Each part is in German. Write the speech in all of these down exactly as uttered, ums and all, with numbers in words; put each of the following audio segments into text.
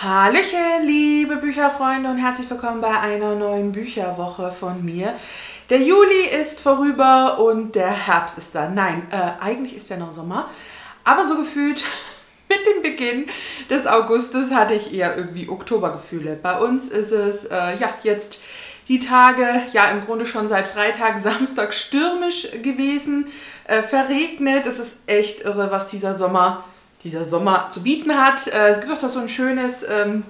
Hallöchen, liebe Bücherfreunde, und herzlich willkommen bei einer neuen Bücherwoche von mir. Der Juli ist vorüber und der Herbst ist da. Nein, äh, eigentlich ist ja noch Sommer, aber so gefühlt mit dem Beginn des Augustes hatte ich eher irgendwie Oktobergefühle. Bei uns ist es, äh, ja, jetzt die Tage, ja im Grunde schon seit Freitag, Samstag stürmisch gewesen, äh, verregnet. Es ist echt irre, was dieser Sommer dieser Sommer zu bieten hat. Es gibt auch da so ein schönes ähm,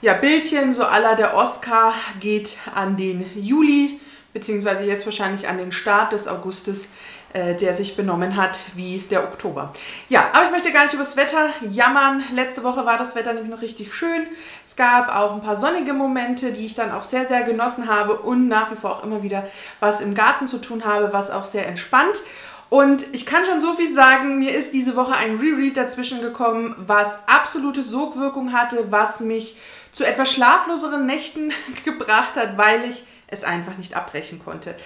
ja, Bildchen, so à la der Oscar geht an den Juli, beziehungsweise jetzt wahrscheinlich an den Start des Augustes, äh, der sich benommen hat wie der Oktober. Ja, aber ich möchte gar nicht über das Wetter jammern. Letzte Woche war das Wetter nämlich noch richtig schön. Es gab auch ein paar sonnige Momente, die ich dann auch sehr, sehr genossen habe und nach wie vor auch immer wieder was im Garten zu tun habe, was auch sehr entspannt. Und ich kann schon so viel sagen, mir ist diese Woche ein Reread dazwischen gekommen, was absolute Sogwirkung hatte, was mich zu etwas schlafloseren Nächten gebracht hat, weil ich es einfach nicht abbrechen konnte.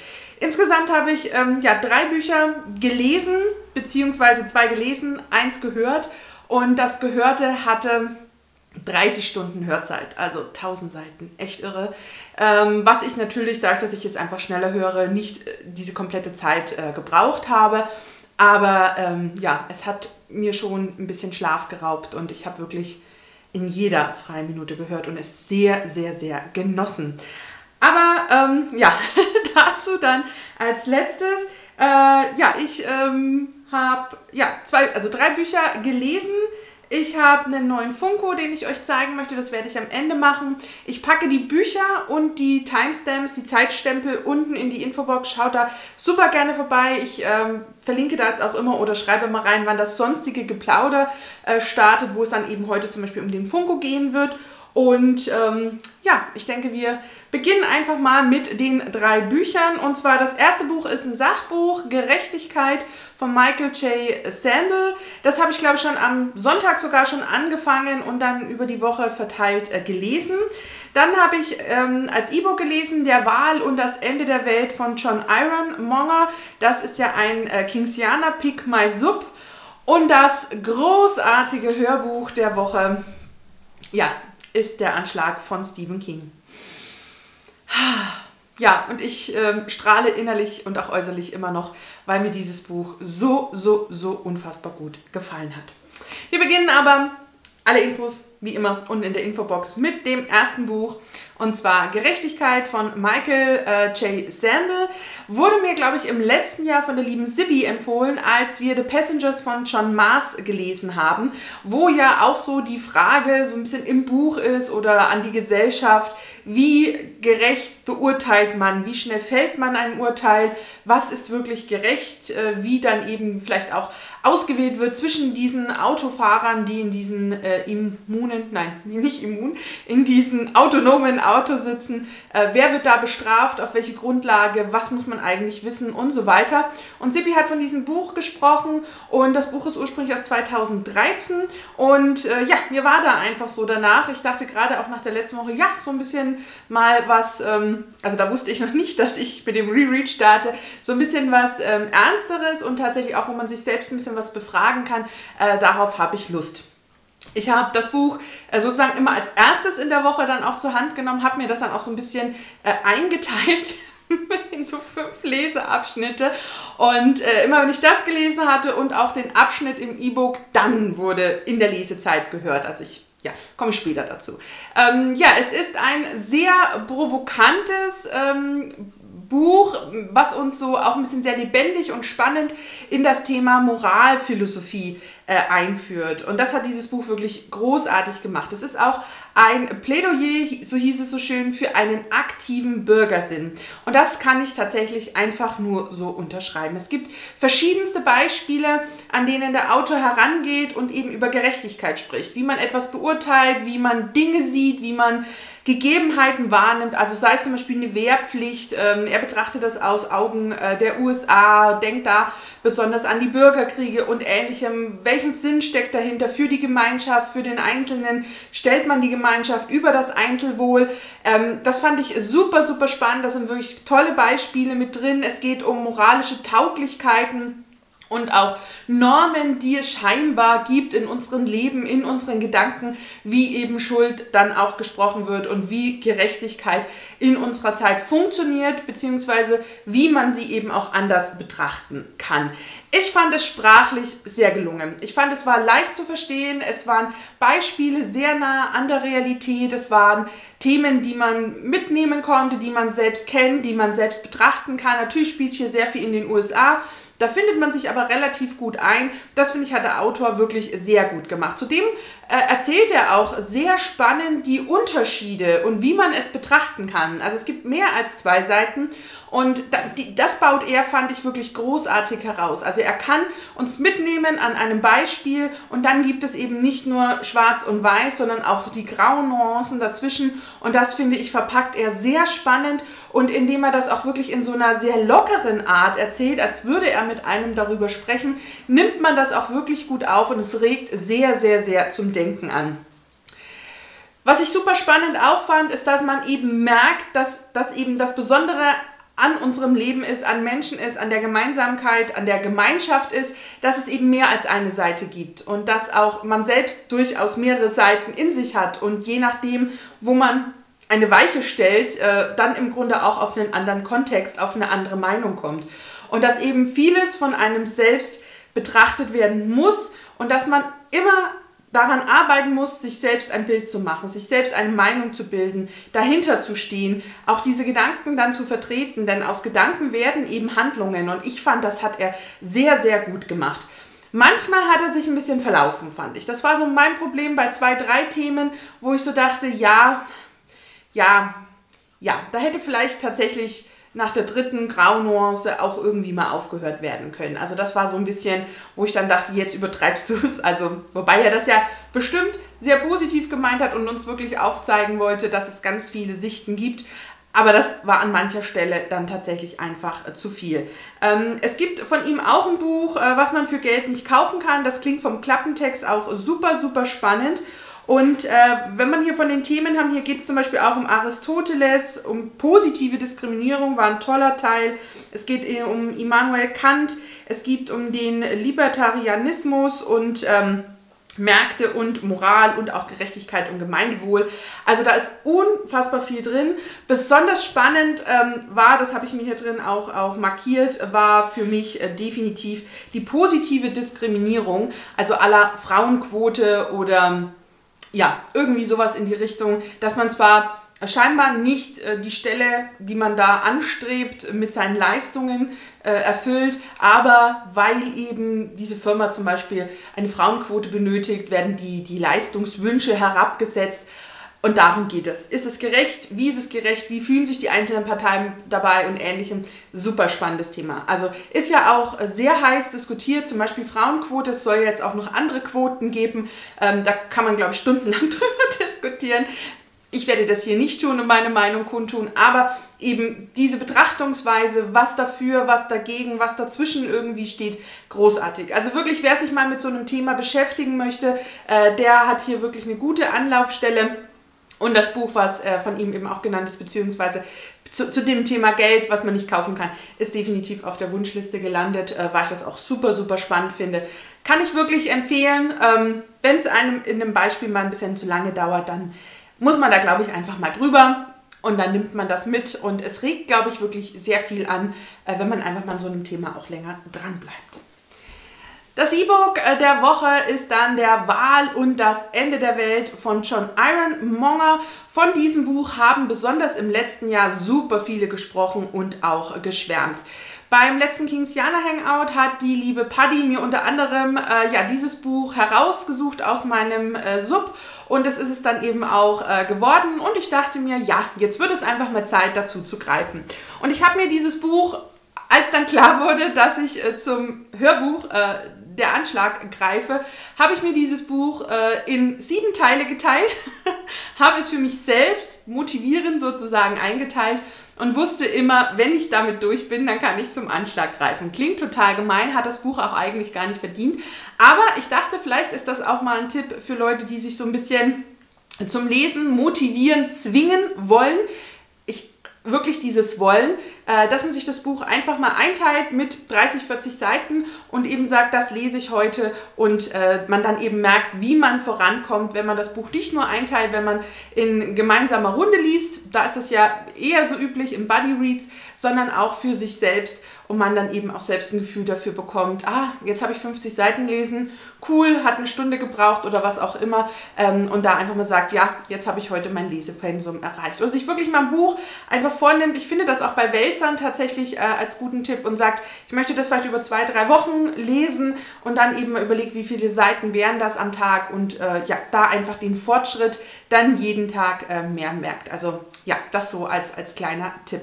Insgesamt habe ich ähm, ja, drei Bücher gelesen, beziehungsweise zwei gelesen, eins gehört, und das Gehörte hatte dreißig Stunden Hörzeit, also tausend Seiten, echt irre. Ähm, was ich natürlich, dadurch, dass ich es einfach schneller höre, nicht diese komplette Zeit äh, gebraucht habe. Aber ähm, ja, es hat mir schon ein bisschen Schlaf geraubt und ich habe wirklich in jeder freien Minute gehört und es sehr, sehr, sehr genossen. Aber ähm, ja, dazu dann als letztes, äh, ja, ich ähm, habe ja, zwei, also drei Bücher gelesen. Ich habe einen neuen Funko, den ich euch zeigen möchte. Das werde ich am Ende machen. Ich packe die Bücher und die Timestamps, die Zeitstempel unten in die Infobox. Schaut da super gerne vorbei. Ich ähm, verlinke da jetzt auch immer oder schreibe mal rein, wann das sonstige Geplauder äh, startet, wo es dann eben heute zum Beispiel um den Funko gehen wird. Und ähm, ja, ich denke, wir beginnen einfach mal mit den drei Büchern. Und zwar das erste Buch ist ein Sachbuch, Gerechtigkeit von Michael J. Sandel. Das habe ich, glaube ich, schon am Sonntag sogar schon angefangen und dann über die Woche verteilt äh, gelesen. Dann habe ich ähm, als E-Book gelesen, Der Wal und das Ende der Welt von John Ironmonger. Das ist ja ein äh, Kingsianer, Pick My Sub. Und das großartige Hörbuch der Woche, ja, ist Der Anschlag von Stephen King. Ja, und ich äh, strahle innerlich und auch äußerlich immer noch, weil mir dieses Buch so, so, so unfassbar gut gefallen hat. Wir beginnen aber alle Infos, wie immer, unten in der Infobox mit dem ersten Buch. Und zwar Gerechtigkeit von Michael äh, J. Sandel. Wurde mir, glaube ich, im letzten Jahr von der lieben Sibi empfohlen, als wir The Passengers von John Maas gelesen haben, wo ja auch so die Frage so ein bisschen im Buch ist oder an die Gesellschaft, wie gerecht beurteilt man, wie schnell fällt man ein Urteil, was ist wirklich gerecht, äh, wie dann eben vielleicht auch ausgewählt wird zwischen diesen Autofahrern, die in diesen äh, immunen, nein, nicht immun, in diesen autonomen Auto sitzen, äh, wer wird da bestraft, auf welche Grundlage, was muss man eigentlich wissen und so weiter. Und Sibi hat von diesem Buch gesprochen und das Buch ist ursprünglich aus zweitausenddreizehn und äh, ja, mir war da einfach so danach, ich dachte gerade auch nach der letzten Woche, ja, so ein bisschen mal was, ähm, also da wusste ich noch nicht, dass ich mit dem Reread starte, so ein bisschen was ähm, Ernsteres und tatsächlich auch, wo man sich selbst ein bisschen was befragen kann, äh, darauf habe ich Lust. Ich habe das Buch äh, sozusagen immer als erstes in der Woche dann auch zur Hand genommen, habe mir das dann auch so ein bisschen äh, eingeteilt in so fünf Leseabschnitte und äh, immer wenn ich das gelesen hatte und auch den Abschnitt im E-Book, dann wurde in der Lesezeit gehört. Also ich, ja, komme ich später dazu. Ähm, ja, es ist ein sehr provokantes ähm, Buch, was uns so auch ein bisschen sehr lebendig und spannend in das Thema Moralphilosophie äh, einführt. Und das hat dieses Buch wirklich großartig gemacht. Es ist auch ein Plädoyer, so hieß es so schön, für einen aktiven Bürgersinn. Und das kann ich tatsächlich einfach nur so unterschreiben. Es gibt verschiedenste Beispiele, an denen der Autor herangeht und eben über Gerechtigkeit spricht. Wie man etwas beurteilt, wie man Dinge sieht, wie man Gegebenheiten wahrnimmt, also sei es zum Beispiel eine Wehrpflicht, ähm, er betrachtet das aus Augen äh, der U S A, denkt da besonders an die Bürgerkriege und Ähnlichem. Welchen Sinn steckt dahinter für die Gemeinschaft, für den Einzelnen? Stellt man die Gemeinschaft über das Einzelwohl? Ähm, das fand ich super, super spannend. Da sind wirklich tolle Beispiele mit drin. Es geht um moralische Tauglichkeiten. und auch Normen, die es scheinbar gibt in unseren Leben, in unseren Gedanken, wie eben Schuld dann auch gesprochen wird und wie Gerechtigkeit in unserer Zeit funktioniert, beziehungsweise wie man sie eben auch anders betrachten kann. Ich fand es sprachlich sehr gelungen. Ich fand, es war leicht zu verstehen, es waren Beispiele sehr nah an der Realität, es waren Themen, die man mitnehmen konnte, die man selbst kennt, die man selbst betrachten kann. Natürlich spielt hier sehr viel in den U S A, da findet man sich aber relativ gut ein. Das, finde ich, hat der Autor wirklich sehr gut gemacht. Zudem äh, erzählt er auch sehr spannend die Unterschiede und wie man es betrachten kann. Also es gibt mehr als zwei Seiten und da, die, das baut er, fand ich, wirklich großartig heraus. Also er kann uns mitnehmen an einem Beispiel und dann gibt es eben nicht nur schwarz und weiß, sondern auch die grauen Nuancen dazwischen. Und das, finde ich, verpackt er sehr spannend und indem er das auch wirklich in so einer sehr lockeren Art erzählt, als würde er mit einem darüber sprechen, nimmt man das auch wirklich gut auf und es regt sehr, sehr, sehr zum Denken an. Was ich super spannend auch fand, ist, dass man eben merkt, dass das eben das Besondere an unserem Leben ist, an Menschen ist, an der Gemeinsamkeit, an der Gemeinschaft ist, dass es eben mehr als eine Seite gibt und dass auch man selbst durchaus mehrere Seiten in sich hat und je nachdem, wo man eine Weiche stellt, äh, dann im Grunde auch auf einen anderen Kontext, auf eine andere Meinung kommt. Und dass eben vieles von einem selbst betrachtet werden muss und dass man immer daran arbeiten muss, sich selbst ein Bild zu machen, sich selbst eine Meinung zu bilden, dahinter zu stehen, auch diese Gedanken dann zu vertreten, denn aus Gedanken werden eben Handlungen und ich fand, das hat er sehr, sehr gut gemacht. Manchmal hat er sich ein bisschen verlaufen, fand ich. Das war so mein Problem bei zwei, drei Themen, wo ich so dachte, ja, ja, ja, da hätte vielleicht tatsächlich nach der dritten Graunuance auch irgendwie mal aufgehört werden können. Also das war so ein bisschen, wo ich dann dachte, jetzt übertreibst du es. Also, wobei er das ja bestimmt sehr positiv gemeint hat und uns wirklich aufzeigen wollte, dass es ganz viele Sichten gibt. Aber das war an mancher Stelle dann tatsächlich einfach zu viel. Ähm, es gibt von ihm auch ein Buch, äh, was man für Geld nicht kaufen kann. Das klingt vom Klappentext auch super, super spannend. Und äh, wenn man hier von den Themen haben, hier geht es zum Beispiel auch um Aristoteles, um positive Diskriminierung, war ein toller Teil. Es geht um Immanuel Kant, es geht um den Libertarianismus und ähm, Märkte und Moral und auch Gerechtigkeit und Gemeinwohl. Also da ist unfassbar viel drin. Besonders spannend ähm, war, das habe ich mir hier drin auch, auch markiert, war für mich äh, definitiv die positive Diskriminierung, also à la Frauenquote oder ja, irgendwie sowas in die Richtung, dass man zwar scheinbar nicht äh, die Stelle, die man da anstrebt, mit seinen Leistungen äh, erfüllt, aber weil eben diese Firma zum Beispiel eine Frauenquote benötigt, werden die, die Leistungswünsche herabgesetzt. Und darum geht es. Ist es gerecht? Wie ist es gerecht? Wie fühlen sich die einzelnen Parteien dabei und ähnlichem? Super spannendes Thema. Also ist ja auch sehr heiß diskutiert, zum Beispiel Frauenquote. Es soll jetzt auch noch andere Quoten geben. Ähm, da kann man, glaube ich, stundenlang drüber diskutieren. Ich werde das hier nicht tun und meine Meinung kundtun, aber eben diese Betrachtungsweise, was dafür, was dagegen, was dazwischen irgendwie steht, großartig. Also wirklich, wer sich mal mit so einem Thema beschäftigen möchte, äh, der hat hier wirklich eine gute Anlaufstelle. Und das Buch, was äh, von ihm eben auch genannt ist, beziehungsweise zu, zu dem Thema Geld, was man nicht kaufen kann, ist definitiv auf der Wunschliste gelandet, äh, weil ich das auch super, super spannend finde. Kann ich wirklich empfehlen. Ähm, wenn es einem in einem Beispiel mal ein bisschen zu lange dauert, dann muss man da, glaube ich, einfach mal drüber und dann nimmt man das mit. Und es regt, glaube ich, wirklich sehr viel an, äh, wenn man einfach mal an so einem Thema auch länger dran bleibt. Das E-Book der Woche ist dann Der Wal und das Ende der Welt von John Ironmonger. Von diesem Buch haben besonders im letzten Jahr super viele gesprochen und auch geschwärmt. Beim letzten Kingsianer Hangout hat die liebe Paddy mir unter anderem äh, ja, dieses Buch herausgesucht aus meinem äh, Sub und es ist es dann eben auch äh, geworden und ich dachte mir, ja, jetzt wird es einfach mal Zeit, dazu zu greifen. Und ich habe mir dieses Buch, als dann klar wurde, dass ich äh, zum Hörbuch äh, Der Anschlag greife, habe ich mir dieses Buch äh, in sieben Teile geteilt, habe es für mich selbst motivierend sozusagen eingeteilt und wusste immer, wenn ich damit durch bin, dann kann ich zum Anschlag greifen. Klingt total gemein, hat das Buch auch eigentlich gar nicht verdient, aber ich dachte, vielleicht ist das auch mal ein Tipp für Leute, die sich so ein bisschen zum Lesen motivieren, zwingen wollen. Ich wirklich dieses Wollen, äh, dass man sich das Buch einfach mal einteilt mit dreißig, vierzig Seiten und eben sagt, das lese ich heute, und äh, man dann eben merkt, wie man vorankommt, wenn man das Buch nicht nur einteilt, wenn man in gemeinsamer Runde liest, da ist es ja eher so üblich im Buddy Reads, sondern auch für sich selbst, und man dann eben auch selbst ein Gefühl dafür bekommt, ah, jetzt habe ich fünfzig Seiten gelesen, cool, hat eine Stunde gebraucht oder was auch immer, ähm, und da einfach mal sagt, ja, jetzt habe ich heute mein Lesepensum erreicht. Oder sich wirklich mal ein Buch einfach vornimmt, ich finde das auch bei Wälzern tatsächlich äh, als guten Tipp, und sagt, ich möchte das vielleicht über zwei, drei Wochen lesen und dann eben mal überlegt, wie viele Seiten wären das am Tag, und äh, ja, da einfach den Fortschritt dann jeden Tag äh, mehr merkt. Also ja, das so als, als kleiner Tipp.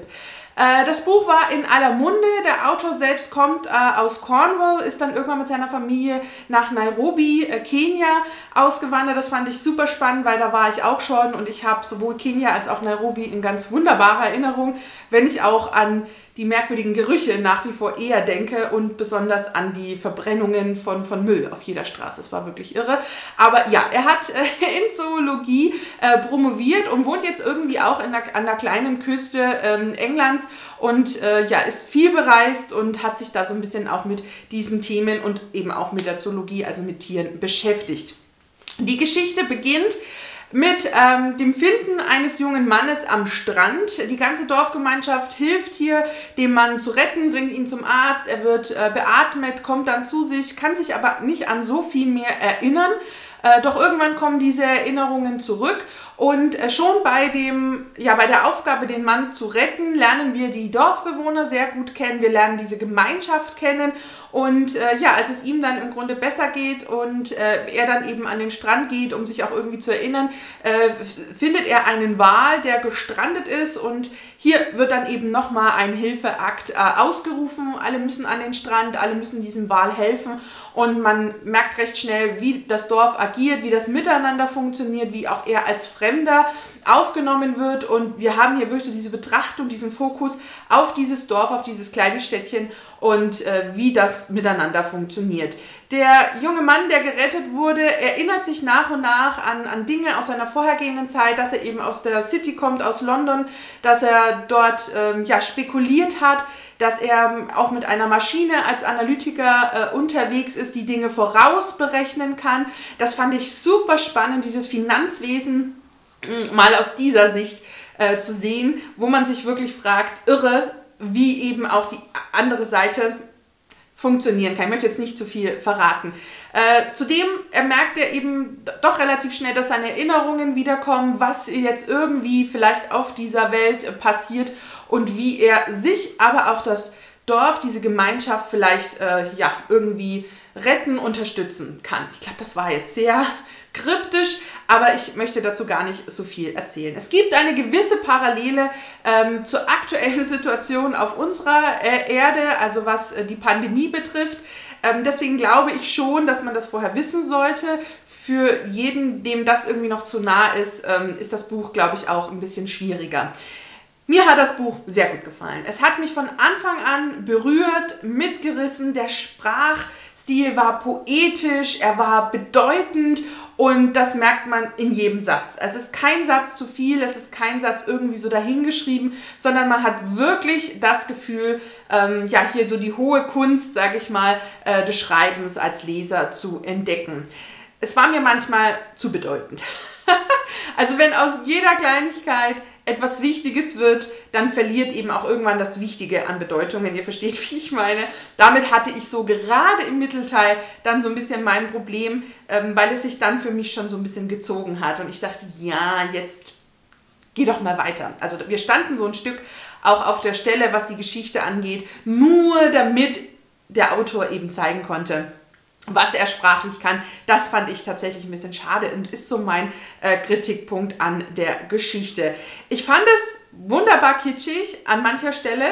Das Buch war in aller Munde, der Autor selbst kommt äh, aus Cornwall, ist dann irgendwann mit seiner Familie nach Nairobi, äh, Kenia, ausgewandert. Das fand ich super spannend, weil da war ich auch schon, und ich habe sowohl Kenia als auch Nairobi in ganz wunderbarer Erinnerung, wenn ich auch an die merkwürdigen Gerüche nach wie vor eher denke und besonders an die Verbrennungen von, von Müll auf jeder Straße. Es war wirklich irre. Aber ja, er hat äh, in Zoologie äh, promoviert und wohnt jetzt irgendwie auch in der, an der kleinen Küste ähm, Englands und äh, ja, ist viel bereist und hat sich da so ein bisschen auch mit diesen Themen und eben auch mit der Zoologie, also mit Tieren, beschäftigt. Die Geschichte beginnt mit ähm, dem Finden eines jungen Mannes am Strand. Die ganze Dorfgemeinschaft hilft hier, den Mann zu retten, bringt ihn zum Arzt, er wird äh, beatmet, kommt dann zu sich, kann sich aber nicht an so viel mehr erinnern. Äh, doch irgendwann kommen diese Erinnerungen zurück, und äh, schon bei, dem, ja, bei der Aufgabe, den Mann zu retten, lernen wir die Dorfbewohner sehr gut kennen, wir lernen diese Gemeinschaft kennen. Und äh, ja, als es ihm dann im Grunde besser geht und äh, er dann eben an den Strand geht, um sich auch irgendwie zu erinnern, äh, findet er einen Wal, der gestrandet ist, und hier wird dann eben nochmal ein Hilfeakt äh, ausgerufen. Alle müssen an den Strand, alle müssen diesem Wal helfen, und man merkt recht schnell, wie das Dorf agiert, wie das Miteinander funktioniert, wie auch er als Fremder aufgenommen wird, und wir haben hier wirklich so diese Betrachtung, diesen Fokus auf dieses Dorf, auf dieses kleine Städtchen und äh, wie das miteinander funktioniert. Der junge Mann, der gerettet wurde, erinnert sich nach und nach an, an Dinge aus seiner vorhergehenden Zeit, dass er eben aus der City kommt, aus London, dass er dort ähm, ja, spekuliert hat, dass er auch mit einer Maschine als Analytiker äh, unterwegs ist, die Dinge vorausberechnen kann. Das fand ich super spannend, dieses Finanzwesen mal aus dieser Sicht äh, zu sehen, wo man sich wirklich fragt, irre, wie eben auch die andere Seite funktionieren kann. Ich möchte jetzt nicht zu viel verraten. Äh, zudem merkt er eben doch relativ schnell, dass seine Erinnerungen wiederkommen, was jetzt irgendwie vielleicht auf dieser Welt äh, passiert und wie er sich, aber auch das Dorf, diese Gemeinschaft vielleicht äh, ja, irgendwie retten, unterstützen kann. Ich glaube, das war jetzt sehr kryptisch, aber ich möchte dazu gar nicht so viel erzählen. Es gibt eine gewisse Parallele ähm, zur aktuellen Situation auf unserer äh, Erde, also was äh, die Pandemie betrifft. Ähm, deswegen glaube ich schon, dass man das vorher wissen sollte. Für jeden, dem das irgendwie noch zu nah ist, ähm, ist das Buch, glaube ich, auch ein bisschen schwieriger. Mir hat das Buch sehr gut gefallen. Es hat mich von Anfang an berührt, mitgerissen. Der Sprachstil war poetisch, er war bedeutend, und das merkt man in jedem Satz. Es ist kein Satz zu viel, es ist kein Satz irgendwie so dahingeschrieben, sondern man hat wirklich das Gefühl, ähm, ja, hier so die hohe Kunst, sage ich mal, äh, des Schreibens als Leser zu entdecken. Es war mir manchmal zu bedeutend. Also wenn aus jeder Kleinigkeit etwas Wichtiges wird, dann verliert eben auch irgendwann das Wichtige an Bedeutung, wenn ihr versteht, wie ich meine. Damit hatte ich so gerade im Mittelteil dann so ein bisschen mein Problem, ähm, weil es sich dann für mich schon so ein bisschen gezogen hat. Und ich dachte, ja, jetzt geh doch mal weiter. Also wir standen so ein Stück auch auf der Stelle, was die Geschichte angeht, nur damit der Autor eben zeigen konnte, was er sprachlich kann. Das fand ich tatsächlich ein bisschen schade und ist so mein äh, Kritikpunkt an der Geschichte. Ich fand es wunderbar kitschig an mancher Stelle.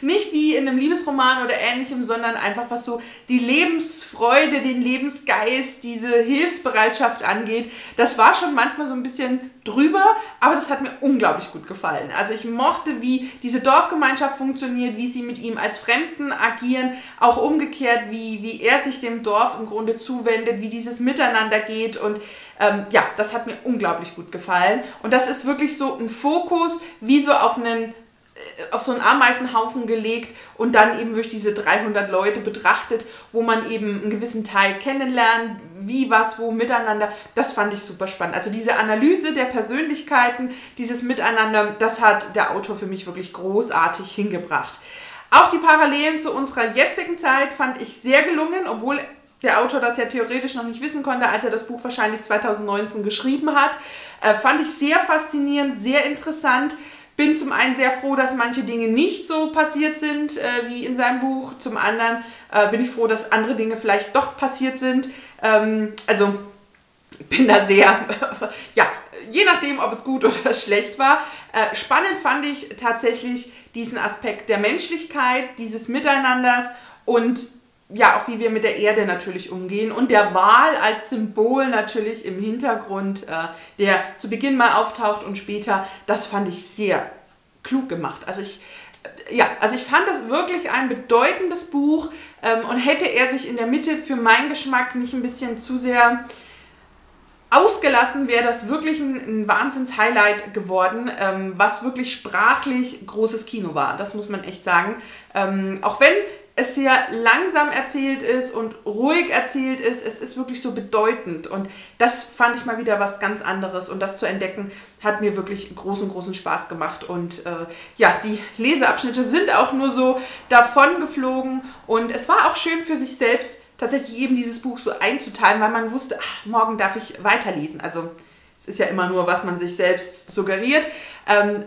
Nicht wie in einem Liebesroman oder Ähnlichem, sondern einfach was so die Lebensfreude, den Lebensgeist, diese Hilfsbereitschaft angeht. Das war schon manchmal so ein bisschen drüber, aber das hat mir unglaublich gut gefallen. Also ich mochte, wie diese Dorfgemeinschaft funktioniert, wie sie mit ihm als Fremden agieren, auch umgekehrt, wie, wie er sich dem Dorf im Grunde zuwendet, wie dieses Miteinander geht, und ähm, ja, das hat mir unglaublich gut gefallen. Und das ist wirklich so ein Fokus, wie so auf einen auf so einen Ameisenhaufen gelegt und dann eben durch diese dreihundert Leute betrachtet, wo man eben einen gewissen Teil kennenlernt, wie, was, wo, miteinander. Das fand ich super spannend. Also diese Analyse der Persönlichkeiten, dieses Miteinander, das hat der Autor für mich wirklich großartig hingebracht. Auch die Parallelen zu unserer jetzigen Zeit fand ich sehr gelungen, obwohl der Autor das ja theoretisch noch nicht wissen konnte, als er das Buch wahrscheinlich zweitausendneunzehn geschrieben hat. Äh, fand ich sehr faszinierend, sehr interessant. Bin zum einen sehr froh, dass manche Dinge nicht so passiert sind äh, wie in seinem Buch. Zum anderen äh, bin ich froh, dass andere Dinge vielleicht doch passiert sind. Ähm, also bin da sehr, ja, je nachdem, ob es gut oder schlecht war. Äh, spannend fand ich tatsächlich diesen Aspekt der Menschlichkeit, dieses Miteinanders und ja, auch wie wir mit der Erde natürlich umgehen und der Wal als Symbol natürlich im Hintergrund, äh, der zu Beginn mal auftaucht und später, das fand ich sehr klug gemacht. Also ich, ja, also ich fand das wirklich ein bedeutendes Buch ähm, und hätte er sich in der Mitte für meinen Geschmack nicht ein bisschen zu sehr ausgelassen, wäre das wirklich ein, ein Wahnsinns-Highlight geworden, ähm, was wirklich sprachlich großes Kino war. Das muss man echt sagen. Ähm, auch wenn es sehr langsam erzählt ist und ruhig erzählt ist, es ist wirklich so bedeutend und das fand ich mal wieder was ganz anderes und das zu entdecken hat mir wirklich großen, großen Spaß gemacht und äh, ja, die Leseabschnitte sind auch nur so davon geflogen und es war auch schön für sich selbst tatsächlich eben dieses Buch so einzuteilen, weil man wusste, ach, morgen darf ich weiterlesen, also es ist ja immer nur, was man sich selbst suggeriert.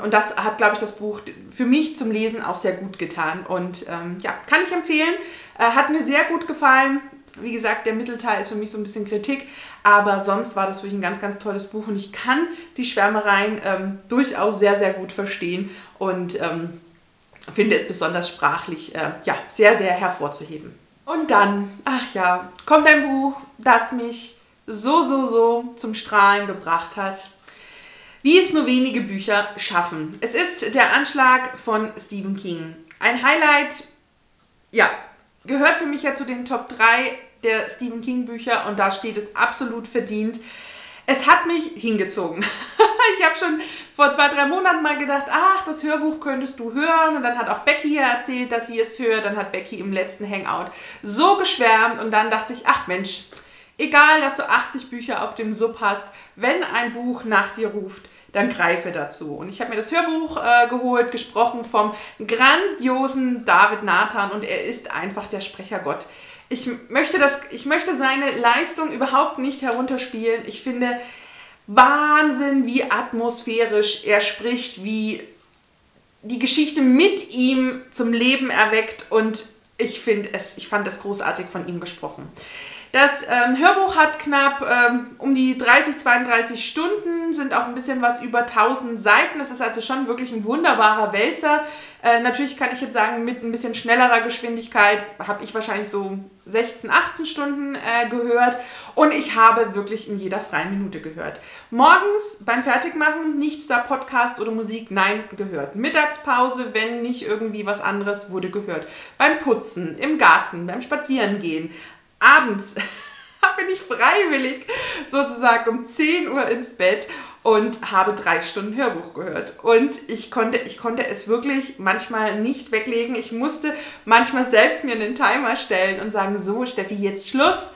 Und das hat, glaube ich, das Buch für mich zum Lesen auch sehr gut getan. Und ähm, ja, kann ich empfehlen. Hat mir sehr gut gefallen. Wie gesagt, der Mittelteil ist für mich so ein bisschen Kritik. Aber sonst war das wirklich ein ganz, ganz tolles Buch. Und ich kann die Schwärmereien ähm, durchaus sehr, sehr gut verstehen. Und ähm, finde es besonders sprachlich äh, ja, sehr, sehr hervorzuheben. Und dann, ach ja, kommt ein Buch, das mich so, so, so zum Strahlen gebracht hat, wie es nur wenige Bücher schaffen. Es ist Der Anschlag von Stephen King. Ein Highlight, ja, gehört für mich ja zu den Top drei der Stephen King Bücher und da steht es absolut verdient. Es hat mich hingezogen. Ich habe schon vor zwei, drei Monaten mal gedacht, ach, das Hörbuch könntest du hören. Und dann hat auch Becky ja erzählt, dass sie es hört. Dann hat Becky im letzten Hangout so geschwärmt und dann dachte ich, ach Mensch, egal, dass du achtzig Bücher auf dem Sub hast, wenn ein Buch nach dir ruft, dann greife dazu. Und ich habe mir das Hörbuch äh, geholt, gesprochen vom grandiosen David Nathan und er ist einfach der Sprechergott. Ich möchte, das, ich möchte seine Leistung überhaupt nicht herunterspielen. Ich finde Wahnsinn, wie atmosphärisch er spricht, wie die Geschichte mit ihm zum Leben erweckt und ich, find es, ich fand es großartig von ihm gesprochen. Das ähm, Hörbuch hat knapp ähm, um die dreißig, zweiunddreißig Stunden, sind auch ein bisschen was über tausend Seiten. Das ist also schon wirklich ein wunderbarer Wälzer. Äh, natürlich kann ich jetzt sagen, mit ein bisschen schnellerer Geschwindigkeit habe ich wahrscheinlich so sechzehn, achtzehn Stunden äh, gehört. Und ich habe wirklich in jeder freien Minute gehört. Morgens beim Fertigmachen, nichts da, Podcast oder Musik, nein, gehört. Mittagspause, wenn nicht irgendwie was anderes, wurde gehört. Beim Putzen, im Garten, beim Spazierengehen. Abends bin ich freiwillig sozusagen um zehn Uhr ins Bett und habe drei Stunden Hörbuch gehört. Und ich konnte, ich konnte es wirklich manchmal nicht weglegen. Ich musste manchmal selbst mir einen Timer stellen und sagen, so Steffi, jetzt Schluss,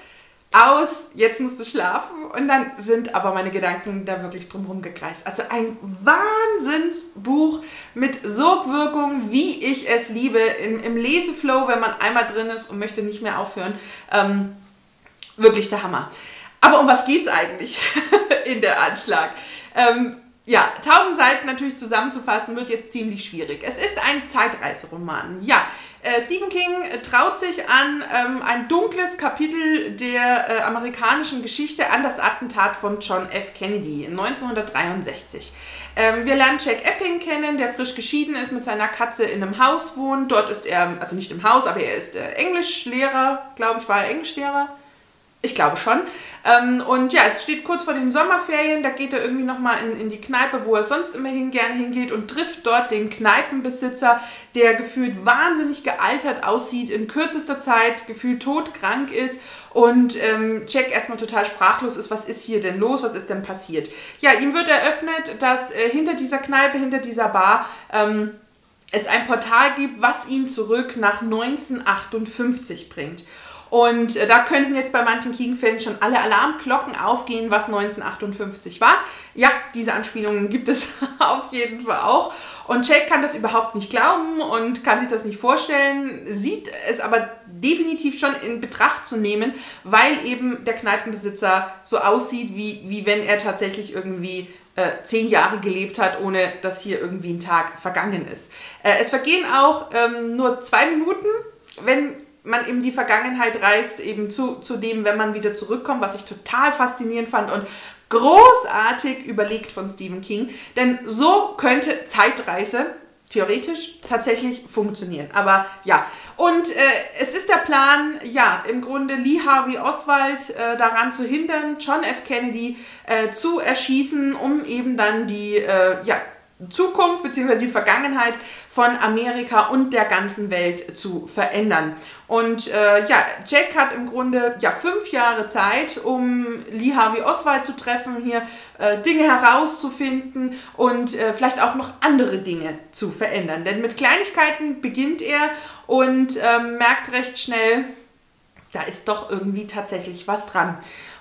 aus, jetzt musst du schlafen. Und dann sind aber meine Gedanken da wirklich drumherum gekreist. Also ein Wahnsinnsbuch mit Sogwirkung, wie ich es liebe, im, im Leseflow, wenn man einmal drin ist und möchte nicht mehr aufhören. Ähm, wirklich der Hammer. Aber um was geht's eigentlich in Der Anschlag? Ähm, Ja, tausend Seiten natürlich zusammenzufassen, wird jetzt ziemlich schwierig. Es ist ein Zeitreiseroman. Ja, äh, Stephen King traut sich an ähm, ein dunkles Kapitel der äh, amerikanischen Geschichte, an das Attentat von John F. Kennedy neunzehnhundertdreiundsechzig. Ähm, wir lernen Jack Epping kennen, der frisch geschieden ist, mit seiner Katze in einem Haus wohnt. Dort ist er, also nicht im Haus, aber er ist äh, Englischlehrer, glaube ich, war er Englischlehrer? Ich glaube schon. Und ja, es steht kurz vor den Sommerferien, da geht er irgendwie nochmal in, in die Kneipe, wo er sonst immerhin gerne hingeht und trifft dort den Kneipenbesitzer, der gefühlt wahnsinnig gealtert aussieht, in kürzester Zeit gefühlt todkrank ist und ähm, Jack erstmal total sprachlos ist, was ist hier denn los, was ist denn passiert. Ja, ihm wird eröffnet, dass äh, hinter dieser Kneipe, hinter dieser Bar ähm, es ein Portal gibt, was ihn zurück nach neunzehnhundertachtundfünfzig bringt. Und da könnten jetzt bei manchen King-Fans schon alle Alarmglocken aufgehen, was neunzehnhundertachtundfünfzig war. Ja, diese Anspielungen gibt es auf jeden Fall auch. Und Jack kann das überhaupt nicht glauben und kann sich das nicht vorstellen, sieht es aber definitiv schon in Betracht zu nehmen, weil eben der Kneipenbesitzer so aussieht, wie, wie wenn er tatsächlich irgendwie äh, zehn Jahre gelebt hat, ohne dass hier irgendwie ein Tag vergangen ist. Äh, es vergehen auch ähm, nur zwei Minuten, wenn man eben die Vergangenheit reist, eben zu, zu dem, wenn man wieder zurückkommt, was ich total faszinierend fand und großartig überlegt von Stephen King. Denn so könnte Zeitreise theoretisch tatsächlich funktionieren. Aber ja, und äh, es ist der Plan, ja, im Grunde Lee Harvey Oswald äh, daran zu hindern, John F. Kennedy äh, zu erschießen, um eben dann die, äh, ja, Zukunft bzw. die Vergangenheit von Amerika und der ganzen Welt zu verändern. Und äh, ja, Jack hat im Grunde ja fünf Jahre Zeit, um Lee Harvey Oswald zu treffen, hier äh, Dinge herauszufinden und äh, vielleicht auch noch andere Dinge zu verändern. Denn mit Kleinigkeiten beginnt er und äh, merkt recht schnell, da ist doch irgendwie tatsächlich was dran.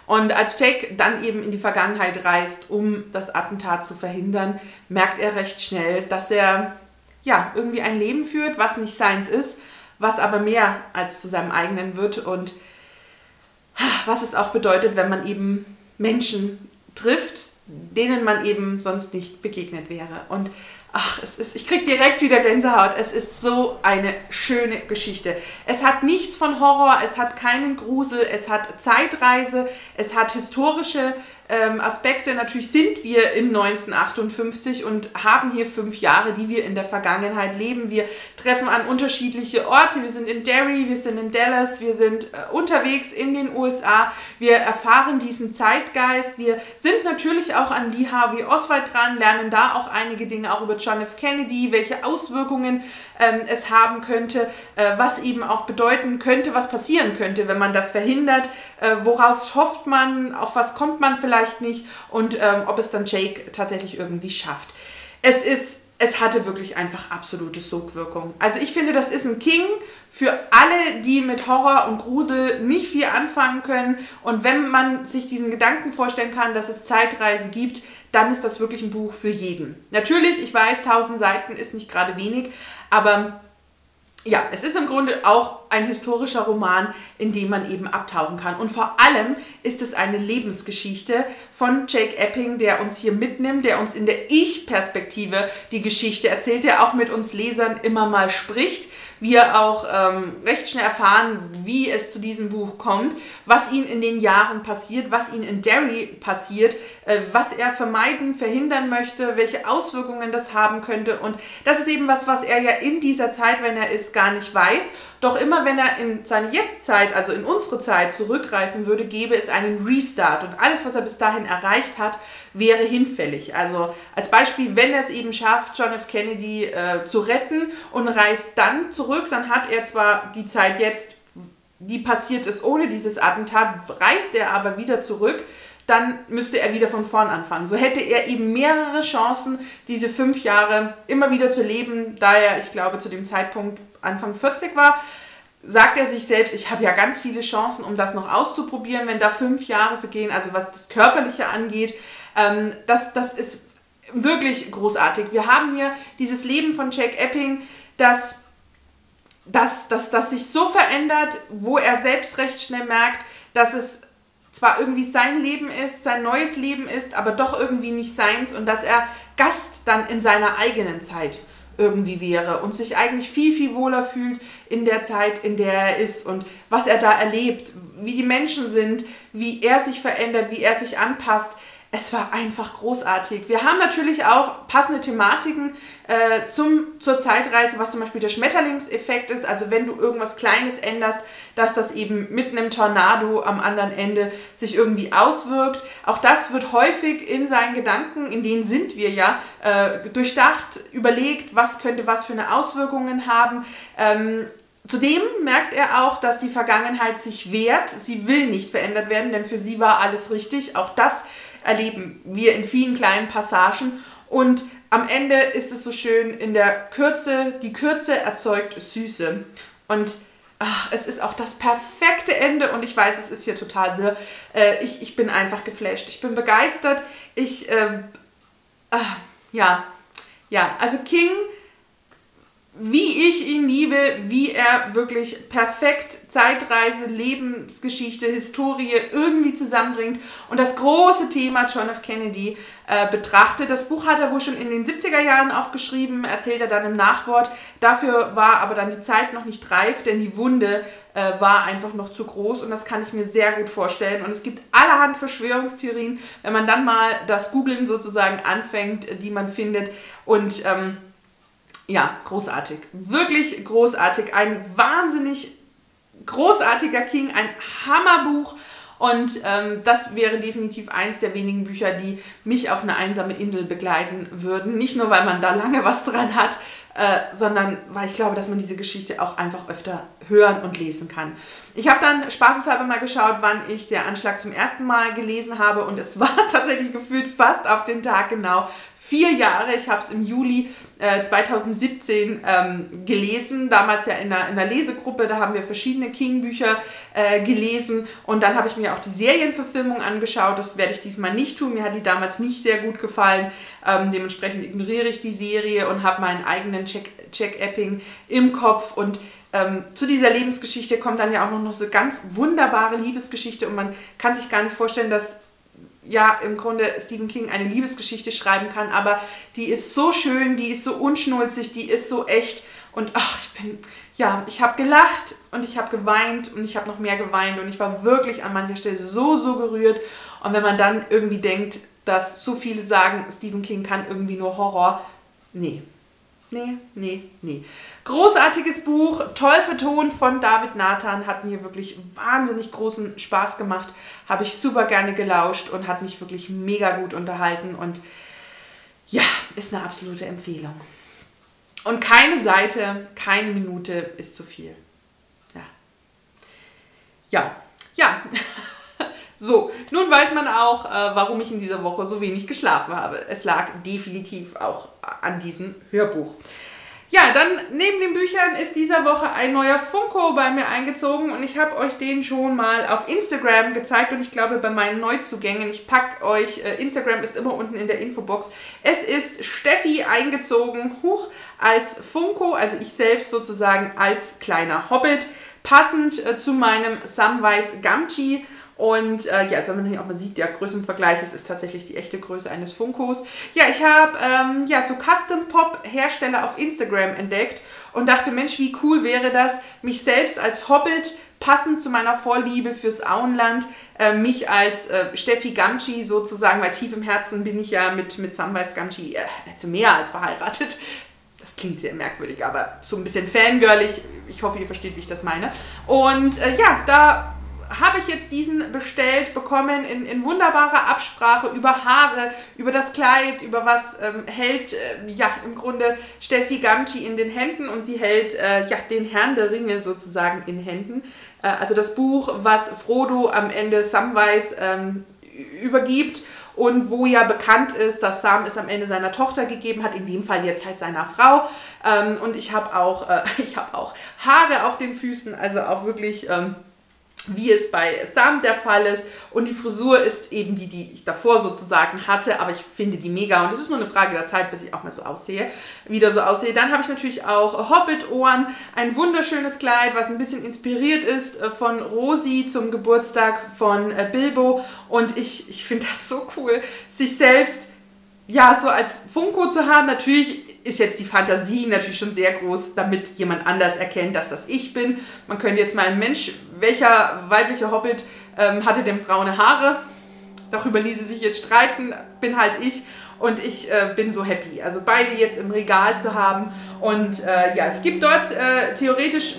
Und als Jack dann eben in die Vergangenheit reist, um das Attentat zu verhindern, merkt er recht schnell, dass er ja irgendwie ein Leben führt, was nicht seins ist, was aber mehr als zu seinem eigenen wird und was es auch bedeutet, wenn man eben Menschen trifft, denen man eben sonst nicht begegnet wäre. Und ach, es ist, ich kriege direkt wieder Gänsehaut. Es ist so eine schöne Geschichte. Es hat nichts von Horror, es hat keinen Grusel, es hat Zeitreise, es hat historische ähm, Aspekte. Natürlich sind wir in neunzehnhundertachtundfünfzig und haben hier fünf Jahre, die wir in der Vergangenheit leben. Wir treffen an unterschiedliche Orte. Wir sind in Derry, wir sind in Dallas, wir sind äh, unterwegs in den U S A. Wir erfahren diesen Zeitgeist. Wir sind natürlich auch an Lee Harvey Oswald dran, lernen da auch einige Dinge auch über John F. Kennedy, welche Auswirkungen ähm, es haben könnte, äh, was eben auch bedeuten könnte, was passieren könnte, wenn man das verhindert, äh, worauf hofft man, auf was kommt man vielleicht nicht und ähm, ob es dann Jake tatsächlich irgendwie schafft. Es ist, es hatte wirklich einfach absolute Sogwirkung. Also ich finde, das ist ein King für alle, die mit Horror und Grusel nicht viel anfangen können. Und wenn man sich diesen Gedanken vorstellen kann, dass es Zeitreise gibt, dann ist das wirklich ein Buch für jeden. Natürlich, ich weiß, tausend Seiten ist nicht gerade wenig, aber ja, es ist im Grunde auch ein historischer Roman, in dem man eben abtauchen kann. Und vor allem ist es eine Lebensgeschichte von Jack Epping, der uns hier mitnimmt, der uns in der Ich-Perspektive die Geschichte erzählt, der auch mit uns Lesern immer mal spricht. Wir auch ähm, recht schnell erfahren, wie es zu diesem Buch kommt, was ihm in den Jahren passiert, was ihm in Derry passiert, äh, was er vermeiden, verhindern möchte, welche Auswirkungen das haben könnte. Und das ist eben was, was er ja in dieser Zeit, wenn er ist, gar nicht weiß. Doch immer, wenn er in seine Jetztzeit, also in unsere Zeit, zurückreisen würde, gäbe es einen Restart. Und alles, was er bis dahin erreicht hat, wäre hinfällig. Also als Beispiel, wenn er es eben schafft, John F. Kennedy äh, zu retten und reist dann zurück, dann hat er zwar die Zeit jetzt, die passiert ist ohne dieses Attentat, reist er aber wieder zurück, dann müsste er wieder von vorn anfangen. So hätte er eben mehrere Chancen, diese fünf Jahre immer wieder zu leben, da er, ich glaube, zu dem Zeitpunkt Anfang vierzig war, sagt er sich selbst, ich habe ja ganz viele Chancen, um das noch auszuprobieren, wenn da fünf Jahre vergehen, also was das Körperliche angeht, ähm, das, das ist wirklich großartig. Wir haben hier dieses Leben von Jack Epping, das, das, das, das sich so verändert, wo er selbst recht schnell merkt, dass es zwar irgendwie sein Leben ist, sein neues Leben ist, aber doch irgendwie nicht seins und dass er Gast dann in seiner eigenen Zeit irgendwie wäre und sich eigentlich viel, viel wohler fühlt in der Zeit, in der er ist und was er da erlebt, wie die Menschen sind, wie er sich verändert, wie er sich anpasst. Es war einfach großartig. Wir haben natürlich auch passende Thematiken äh, zum, zur Zeitreise, was zum Beispiel der Schmetterlingseffekt ist. Also wenn du irgendwas Kleines änderst, dass das eben mit einem Tornado am anderen Ende sich irgendwie auswirkt. Auch das wird häufig in seinen Gedanken, in denen sind wir ja, äh, durchdacht, überlegt, was könnte was für eine Auswirkungen haben. Ähm, Zudem merkt er auch, dass die Vergangenheit sich wehrt. Sie will nicht verändert werden, denn für sie war alles richtig. Auch das erleben wir in vielen kleinen Passagen. Und am Ende ist es so schön in der Kürze, die Kürze erzeugt Süße. Und ach, es ist auch das perfekte Ende und ich weiß, es ist hier total wirr. Äh, ich, ich bin einfach geflasht, ich bin begeistert. Ich, äh, äh, ja, ja, also King, wie ich ihn liebe, wie er wirklich perfekt Zeitreise, Lebensgeschichte, Historie irgendwie zusammenbringt und das große Thema John F. Kennedy äh, betrachtet. Das Buch hat er wohl schon in den siebziger Jahren auch geschrieben, erzählt er dann im Nachwort. Dafür war aber dann die Zeit noch nicht reif, denn die Wunde äh, war einfach noch zu groß und das kann ich mir sehr gut vorstellen. Und es gibt allerhand Verschwörungstheorien, wenn man dann mal das Googlen sozusagen anfängt, die man findet und ähm, ja, großartig. Wirklich großartig. Ein wahnsinnig großartiger King, ein Hammerbuch und ähm, das wäre definitiv eins der wenigen Bücher, die mich auf eine einsame Insel begleiten würden. Nicht nur, weil man da lange was dran hat, äh, sondern weil ich glaube, dass man diese Geschichte auch einfach öfter hören und lesen kann. Ich habe dann spaßeshalber mal geschaut, wann ich Der Anschlag zum ersten Mal gelesen habe und es war tatsächlich gefühlt fast auf den Tag genau vier Jahre. Ich habe es im Juli äh, zweitausendsiebzehn ähm, gelesen, damals ja in einer, in einer Lesegruppe, da haben wir verschiedene King-Bücher äh, gelesen und dann habe ich mir auch die Serienverfilmung angeschaut, das werde ich diesmal nicht tun, mir hat die damals nicht sehr gut gefallen, ähm, dementsprechend ignoriere ich die Serie und habe meinen eigenen Jack, Jack Epping im Kopf und Ähm, zu dieser Lebensgeschichte kommt dann ja auch noch, noch so ganz wunderbare Liebesgeschichte und man kann sich gar nicht vorstellen, dass ja im Grunde Stephen King eine Liebesgeschichte schreiben kann, aber die ist so schön, die ist so unschnulzig, die ist so echt und ach, ich bin, ja, ich habe gelacht und ich habe geweint und ich habe noch mehr geweint und ich war wirklich an mancher Stelle so, so gerührt und wenn man dann irgendwie denkt, dass so viele sagen, Stephen King kann irgendwie nur Horror, nee. Nee, nee, nee. Großartiges Buch, toll vertont von David Nathan, hat mir wirklich wahnsinnig großen Spaß gemacht, habe ich super gerne gelauscht und hat mich wirklich mega gut unterhalten und ja, ist eine absolute Empfehlung. Und keine Seite, keine Minute ist zu viel. Ja, ja, ja. So, nun weiß man auch, warum ich in dieser Woche so wenig geschlafen habe. Es lag definitiv auch an diesem Hörbuch. Ja, dann neben den Büchern ist dieser Woche ein neuer Funko bei mir eingezogen und ich habe euch den schon mal auf Instagram gezeigt und ich glaube bei meinen Neuzugängen, ich packe euch, Instagram ist immer unten in der Infobox, es ist Steffi eingezogen, huch, als Funko, also ich selbst sozusagen als kleiner Hobbit, passend zu meinem Samwise Gamgee. Und äh, ja, also wenn man hier auch mal sieht, der Größenvergleich ist, ist tatsächlich die echte Größe eines Funkos. Ja, ich habe ähm, ja, so Custom-Pop-Hersteller auf Instagram entdeckt und dachte, Mensch, wie cool wäre das, mich selbst als Hobbit, passend zu meiner Vorliebe fürs Auenland, äh, mich als äh, Steffi Gamgee sozusagen, weil tief im Herzen bin ich ja mit, mit Samwise Gamgee äh, zu mehr als verheiratet. Das klingt sehr merkwürdig, aber so ein bisschen fangirlig. Ich hoffe, ihr versteht, wie ich das meine. Und äh, ja, da habe ich jetzt diesen bestellt, bekommen in, in wunderbarer Absprache über Haare, über das Kleid, über was ähm, hält, äh, ja, im Grunde Steffi Gamgee in den Händen und sie hält, äh, ja, den Herrn der Ringe sozusagen in Händen. Äh, also das Buch, was Frodo am Ende Samwise ähm, übergibt und wo ja bekannt ist, dass Sam es am Ende seiner Tochter gegeben hat, in dem Fall jetzt halt seiner Frau. Ähm, und ich habe auch, äh, ich habe auch Haare auf den Füßen, also auch wirklich Ähm, wie es bei Sam der Fall ist und die Frisur ist eben die, die ich davor sozusagen hatte, aber ich finde die mega und es ist nur eine Frage der Zeit, bis ich auch mal so aussehe, wieder so aussehe. Dann habe ich natürlich auch Hobbit-Ohren, ein wunderschönes Kleid, was ein bisschen inspiriert ist von Rosi zum Geburtstag von Bilbo und ich, ich finde das so cool, sich selbst ja so als Funko zu haben. Natürlich ist jetzt die Fantasie natürlich schon sehr groß, damit jemand anders erkennt, dass das ich bin. Man könnte jetzt mal einen Mensch, welcher weibliche Hobbit ähm, hatte denn braune Haare? Darüber ließe sich jetzt streiten, bin halt ich und ich äh, bin so happy. Also beide jetzt im Regal zu haben und äh, ja, es gibt dort äh, theoretisch,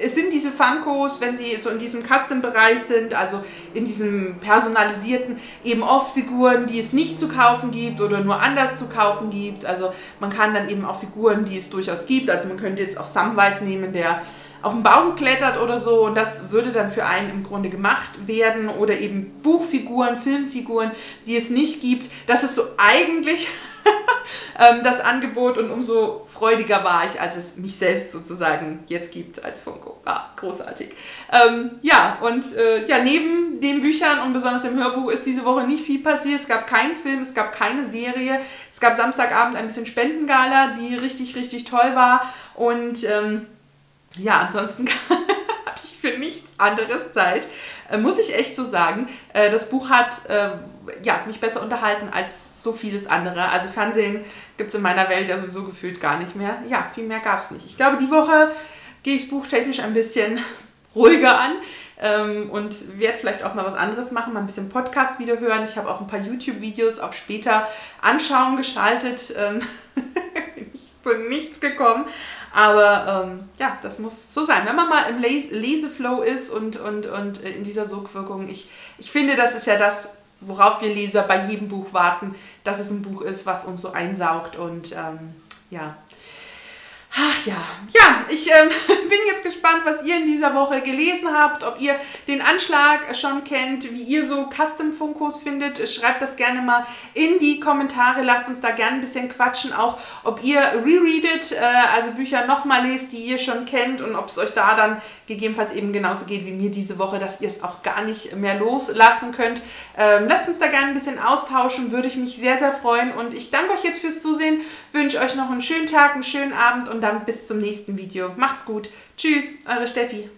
es sind diese Funkos, wenn sie so in diesem Custom-Bereich sind, also in diesem personalisierten, eben oft Figuren, die es nicht zu kaufen gibt oder nur anders zu kaufen gibt. Also man kann dann eben auch Figuren, die es durchaus gibt. Also man könnte jetzt auch Samwise nehmen, der auf den Baum klettert oder so und das würde dann für einen im Grunde gemacht werden oder eben Buchfiguren, Filmfiguren, die es nicht gibt. Das ist so eigentlich ähm, das Angebot und umso freudiger war ich, als es mich selbst sozusagen jetzt gibt als Funko. Ah, großartig. Ähm, ja, und äh, ja, neben den Büchern und besonders dem Hörbuch ist diese Woche nicht viel passiert. Es gab keinen Film, es gab keine Serie. Es gab Samstagabend ein bisschen Spendengala, die richtig, richtig toll war. Und ähm, ja, ansonsten hatte ich für nichts anderes Zeit. Äh, muss ich echt so sagen. Äh, das Buch hat... Äh, ja, mich besser unterhalten als so vieles andere. Also Fernsehen gibt es in meiner Welt ja sowieso gefühlt gar nicht mehr. Ja, viel mehr gab es nicht. Ich glaube, die Woche gehe ich buchtechnisch ein bisschen ruhiger an ähm, und werde vielleicht auch mal was anderes machen, mal ein bisschen Podcast wieder hören. Ich habe auch ein paar YouTube-Videos auf später anschauen geschaltet. Ähm, bin ich zu nichts gekommen. Aber ähm, ja, das muss so sein. Wenn man mal im Les- Leseflow ist und, und, und in dieser Sogwirkung, ich, ich finde, das ist ja das, worauf wir Leser bei jedem Buch warten, dass es ein Buch ist, was uns so einsaugt und ähm, ja. Ach ja, ja, ich ähm, bin jetzt gespannt, was ihr in dieser Woche gelesen habt, ob ihr den Anschlag schon kennt, wie ihr so Custom-Funkos findet. Schreibt das gerne mal in die Kommentare, lasst uns da gerne ein bisschen quatschen, auch ob ihr rereadet, äh, also Bücher nochmal lest, die ihr schon kennt und ob es euch da dann gegebenenfalls eben genauso geht wie mir diese Woche, dass ihr es auch gar nicht mehr loslassen könnt. Ähm, lasst uns da gerne ein bisschen austauschen, würde ich mich sehr, sehr freuen und ich danke euch jetzt fürs Zusehen, wünsche euch noch einen schönen Tag, einen schönen Abend und dann bis zum nächsten Video. Macht's gut. Tschüss, eure Steffi.